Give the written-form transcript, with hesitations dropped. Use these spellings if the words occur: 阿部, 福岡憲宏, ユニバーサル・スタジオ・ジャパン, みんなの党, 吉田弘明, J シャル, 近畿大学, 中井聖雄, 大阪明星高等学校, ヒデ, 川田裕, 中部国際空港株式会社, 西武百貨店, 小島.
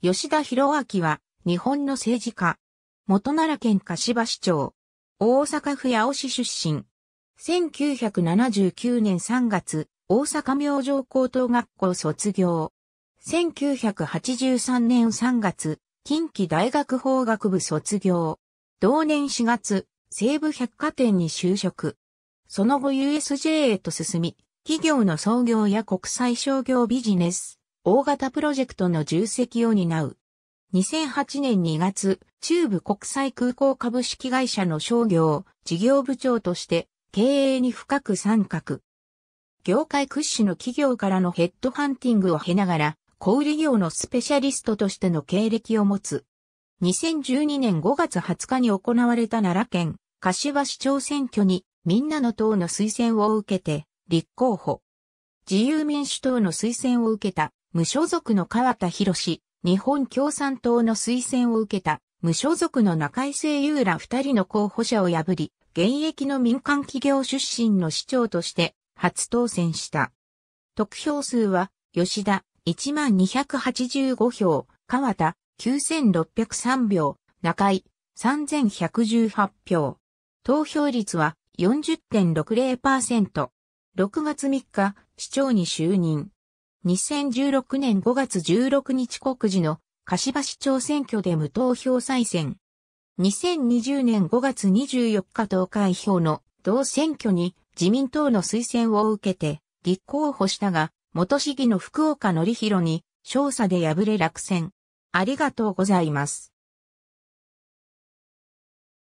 吉田博明は、日本の政治家。元奈良県柏市長。大阪府八尾市出身。1979年3月、大阪明城高等学校卒業。1983年3月、近畿大学法学部卒業。同年4月、西武百貨店に就職。その後 USJ へと進み、企業の創業や国際商業ビジネス、大型プロジェクトの重責を担う。2008年2月、中部国際空港株式会社の商業、事業部長として、経営に深く参画。業界屈指の企業からのヘッドハンティングを経ながら、小売業のスペシャリストとしての経歴を持つ。2012年5月20日に行われた奈良県、柏市長選挙に、みんなの党の推薦を受けて、立候補。自由民主党の推薦を受けた。無所属の川田裕、日本共産党の推薦を受けた、無所属の中井聖雄ら2人の候補者を破り、現役の民間企業出身の市長として、初当選した。得票数は、吉田、1285票、川田、9603票、中井、3118票。投票率は、40.60%。6月3日、市長に就任。2016年5月16日告示の柏市長選挙で無投票再選。2020年5月24日投開票の同選挙に自民党の推薦を受けて立候補したが、元市議の福岡典弘に少佐で敗れ落選。ありがとうございます。